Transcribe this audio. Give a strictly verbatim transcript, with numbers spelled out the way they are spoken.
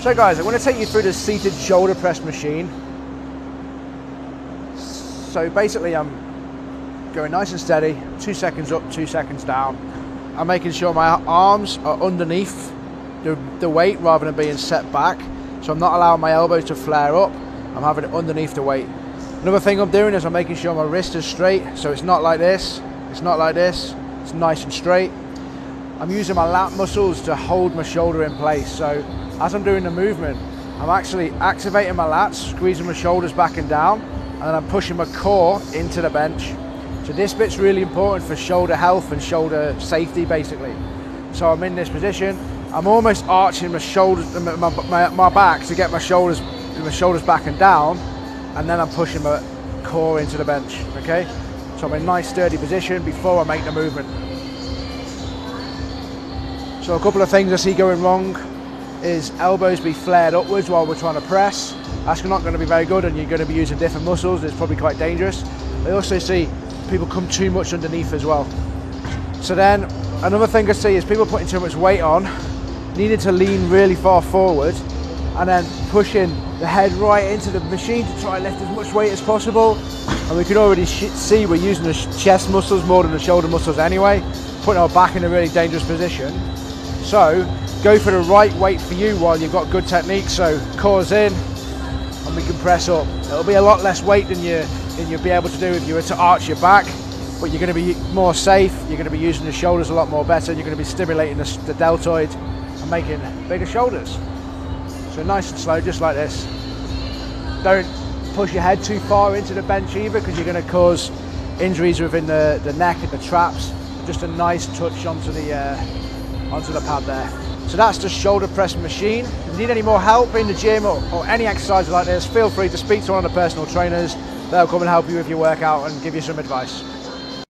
So guys, I want to take you through the seated shoulder press machine. So basically I'm going nice and steady, two seconds up, two seconds down. I'm making sure my arms are underneath the, the weight rather than being set back. So I'm not allowing my elbows to flare up, I'm having it underneath the weight. Another thing I'm doing is I'm making sure my wrist is straight, so it's not like this, it's not like this, it's nice and straight. I'm using my lat muscles to hold my shoulder in place, so as I'm doing the movement, I'm actually activating my lats, squeezing my shoulders back and down, and then I'm pushing my core into the bench. So this bit's really important for shoulder health and shoulder safety, basically. So I'm in this position, I'm almost arching my shoulders, my, my, my back to get my shoulders, my shoulders back and down, and then I'm pushing my core into the bench, okay? So I'm in a nice sturdy position before I make the movement. So a couple of things I see going wrong is elbows be flared upwards while we're trying to press. That's not going to be very good, and you're going to be using different muscles, it's probably quite dangerous. I also see people come too much underneath as well. So then another thing I see is people putting too much weight on, needing to lean really far forward, and then pushing the head right into the machine to try and lift as much weight as possible. And we can already see we're using the chest muscles more than the shoulder muscles anyway, putting our back in a really dangerous position. So go for the right weight for you while you've got good technique. So core's in, and we can press up. It'll be a lot less weight than you than you'll be able to do if you were to arch your back, but you're going to be more safe. You're going to be using the shoulders a lot more better. You're going to be stimulating the, the deltoid and making bigger shoulders. So nice and slow, just like this. Don't push your head too far into the bench either, because you're going to cause injuries within the, the neck and the traps. Just a nice touch onto the uh, onto the pad there. So that's the shoulder press machine. If you need any more help in the gym or, or any exercise like this, feel free to speak to one of the personal trainers. They'll come and help you with your workout and give you some advice.